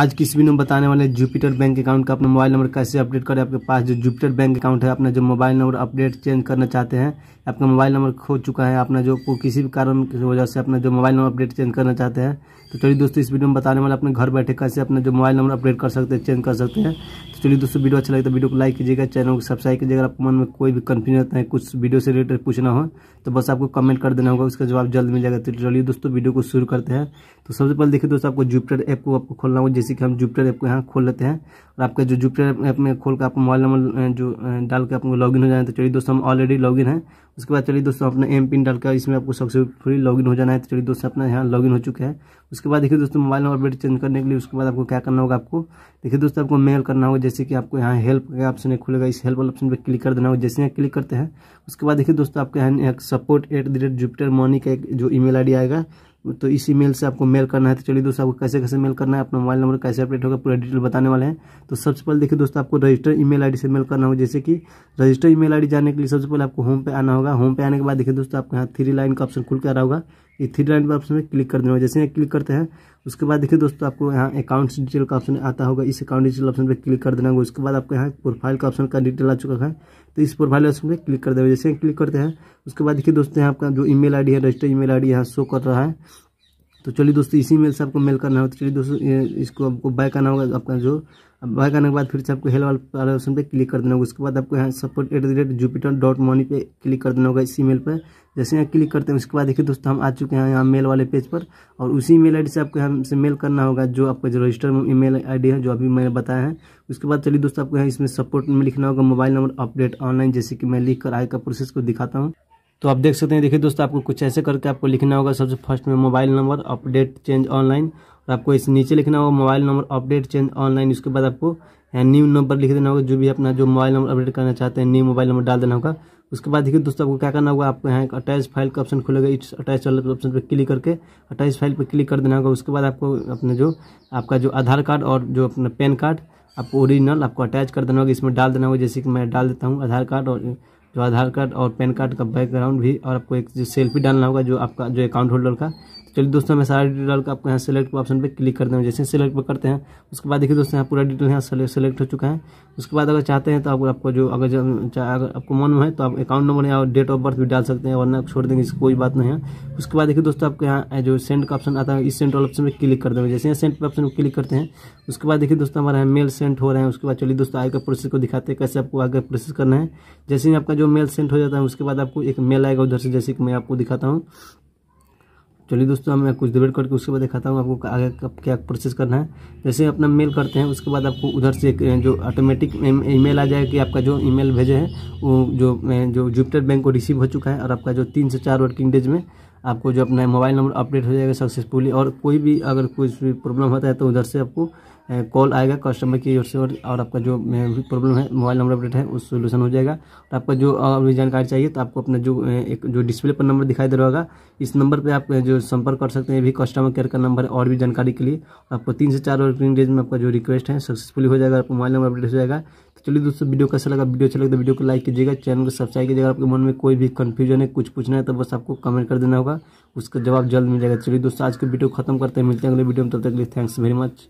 आज किस वीडियो में बताने वाले जुपिटर बैंक अकाउंट का अपना मोबाइल नंबर कैसे अपडेट करें। आपके पास जो जुपिटर बैंक अकाउंट है, अपना जो मोबाइल नंबर अपडेट चेंज करना चाहते हैं, आपका मोबाइल नंबर खो चुका है, अपना जो किसी भी कारण की वजह से अपना जो मोबाइल नंबर अपडेट चेंज करना चाहते हैं, तो चलिए दोस्तों इस वीडियो में बताने वाले अपने घर बैठे कैसे अपना जो मोबाइल नंबर अपडेट कर सकते हैं, चेंज कर सकते हैं। तो चलिए दोस्तों, वीडियो अच्छा लगे तो वीडियो को लाइक कीजिएगा, चैनल को सब्सक्राइब कीजिएगा। आपको मन में कोई भी कन्फ्यूजन है, कुछ वीडियो से रिलेटेड पूछना हो तो बस आपको कमेंट कर देना होगा, उसका जवाब जल्द मिल जाएगा। तो चलिए दोस्तों वीडियो को शुरू करते हैं। तो सबसे पहले देखिए दोस्तों, आपको जुपिटर ऐप को आपको खोलना होगा। जैसे कि हम जुपिटर ऐप को यहाँ खोल लेते हैं और आपका जो जुपिटर ऐप में खोल कर आप मोबाइल नंबर जो डाल के आपको लॉगिन हो जाए। तो चलिए दोस्तों, हम ऑलरेडी लॉगिन है। उसके बाद चलिए दोस्तों, अपना एम पिन डालकर इसमें आपको सक्सेसफुली लॉगिन हो जाना है। तो चलिए दोस्तों, अपना यहाँ लॉगिन हो चुका है। उसके बाद देखिए दोस्तों, मोबाइल नंबर अपडेट चेंज करने के लिए उसके बाद आपको क्या करना होगा, आपको देखिए दोस्तों आपको मेल करना होगा। जैसे कि आपको यहाँ हेल्प का ऑप्शन खुलेगा, इस हेल्प ऑप्शन पर क्लिक कर देना होगा। जैसे यहाँ क्लिक करते हैं उसके बाद देखिए दोस्तों, आपके यहाँ support@jupitermoney का एक जो ईमेल आईडी आएगा, तो इस ईमेल से आपको मेल करना है। तो चलिए दोस्तों, आपको कैसे कैसे मेल करना है, अपना मोबाइल नंबर कैसे अपडेट होगा, पूरा डिटेल बताने वाले हैं। तो सबसे पहले देखिए दोस्तों, आपको रजिस्टर ईमेल आईडी से मेल करना होगा। जैसे कि रजिस्टर ईमेल आईडी जाने के लिए सबसे पहले आपको होम पे आना होगा। होम पे आने के बाद देखिए दोस्तों, आपको यहाँ 3 लाइन का ऑप्शन खुल के आ रहा होगा। ये 3 लाइन पर ऑप्शन में क्लिक कर देना होगा। जैसे क्लिक करते हैं उसके बाद देखिए दोस्तों, आपको यहाँ अकाउंट डिटेल का ऑप्शन आता होगा। इस अकाउंट डिटेल ऑप्शन पर क्लिक कर देना होगा। उसके बाद आपको यहाँ प्रोफाइल का ऑप्शन का डिटेल आ चुका है, तो इस प्रोफाइल ऑप्शन पर क्लिक कर देना। जैसे क्लिक करते हैं उसके बाद देखिए दोस्तों, यहाँ आपका जो ईमेल आईडी है, रजिस्टर ईमेल आईडी यहाँ शो कर रहा है। तो चलिए दोस्तों, इसी मेल से आपको मेल करना होगा। तो चलिए दोस्तों, इसको आपको बैक आना होगा। आपका जो बैक आने के बाद फिर से आपको हेल्प वाले ऑप्शन पे क्लिक कर देना होगा। उसके बाद आपको यहाँ support@jupiter.money पे क्लिक कर देना होगा, इसी मेल पर। जैसे यहाँ क्लिक करते हैं उसके बाद देखिए दोस्तों, हम आ चुके हैं यहाँ मेल वाले पेज पर और उसी मेल आईडी से आपको यहाँ से मेल करना होगा, जो आपका जो रजिस्टर ईमेल आईडी है, जो अभी मैंने बताया है। उसके बाद चलिए दोस्तों, आपको यहाँ इसमें सपोर्ट में लिखना होगा मोबाइल नंबर अपडेट ऑनलाइन। जैसे कि मैं लिख कर आगे का प्रोसेस को दिखाता हूँ। तो आप देख सकते हैं, देखिए दोस्तों, आपको कुछ ऐसे करके आपको लिखना होगा। सबसे फर्स्ट में mobile number update change online, और आपको इस नीचे लिखना होगा mobile number update change online. उसके बाद आपको न्यू नंबर लिख देना होगा, जो भी अपना जो मोबाइल नंबर अपडेट करना चाहते हैं, न्यू मोबाइल नंबर डाल देना होगा। उसके बाद देखिए दोस्तों, आपको क्या करना होगा, आपको यहाँ एक अटैच फाइल का ऑप्शन खुलेगा। इस अटैच ऑप्शन पर क्लिक करके अटैच फाइल पर क्लिक कर देना होगा। उसके बाद आपको अपने जो आपका जो आधार कार्ड और जो अपना पैन कार्ड आपको ओरिजिनल आपको अटैच कर देना होगा, इसमें डाल देना होगा। जैसे कि मैं डाल देता हूँ आधार कार्ड और जो आधार कार्ड और पैन कार्ड का बैकग्राउंड भी, और आपको एक जो सेल्फी डालना होगा जो आपका जो अकाउंट होल्डर का। चलिए दोस्तों, मैं सारा डिटेल का आपको यहाँ सेलेक्ट ऑप्शन पे क्लिक कर देंगे। जैसे सेलेक्ट पर करते हैं उसके बाद देखिए दोस्तों, यहाँ पूरा डिटेल यहाँ सेलेक्ट हो चुका है। उसके बाद अगर चाहते हैं तो आपको जो अगर आपको मन में है तो आप अकाउंट नंबर या डेट ऑफ बर्थ भी डाल सकते हैं, वरना छोड़ देंगे, इसकी कोई बात नहीं है। उसके बाद देखिए दोस्तों, आपको यहाँ जो सेंड का ऑप्शन आता है, इस सेंड ऑप्शन पर क्लिक कर देंगे। जैसे यहाँ सेंड ऑप्शन पर क्लिक करते हैं उसके बाद देखिए दोस्तों, हमारा मेल सेंड हो रहे हैं। उसके बाद चलिए दोस्तों, आगे का प्रोसेस को दिखाते हैं कैसे आपको आगे प्रोसेस करना है। जैसे ही आपका जो मेल सेंड हो जाता है उसके बाद आपको एक मेल आएगा उधर से, जैसे कि मैं आपको दिखाता हूँ। चलिए दोस्तों, मैं कुछ डिलीट करके उसके बाद दिखाता हूँ आपको आगे क्या प्रोसेस करना है। जैसे अपना मेल करते हैं उसके बाद आपको उधर से एक जो ऑटोमेटिक ईमेल आ जाएगा कि आपका जो ईमेल भेजे है वो जो जुपिटर बैंक को रिसीव हो चुका है, और आपका जो 3 से 4 वर्किंग डेज में आपको जो अपना मोबाइल नंबर अपडेट हो जाएगा सक्सेसफुली। और कोई भी अगर कुछ भी प्रॉब्लम होता है तो उधर से आपको कॉल आएगा कस्टमर की ओर से, और आपका जो प्रॉब्लम है मोबाइल नंबर अपडेट है उस सोल्यूशन हो जाएगा। और आपका जो और भी जानकारी चाहिए तो आपको अपना जो एक जो डिस्प्ले पर नंबर दिखाई दे रहा होगा, इस नंबर पे आप जो संपर्क कर सकते हैं। ये भी कस्टमर केयर का नंबर है। और भी जानकारी के लिए आपको 3 से 4 वर्किंग डेज में आपका जो रिक्वेस्ट है सक्सेसफुली हो जाएगा, आपका मोबाइल नंबर अपडेट हो जाएगा। तो चलिए दोस्तों, वीडियो कैसा लगा, वीडियो अच्छा लगा तो वीडियो को लाइक कीजिएगा, चैनल को सब्सक्राइब कीजिएगा। आपके मन में कोई भी कन्फ्यूजन है, कुछ पूछना है तो बस आपको कमेंट कर देना होगा, उसका जवाब जल्द मिल जाएगा। चलिए दोस्तों, आज की वीडियो खत्म करते हैं, मिलते हैं अगले वीडियो में। तब तक के लिए थैंक्स वेरी मच।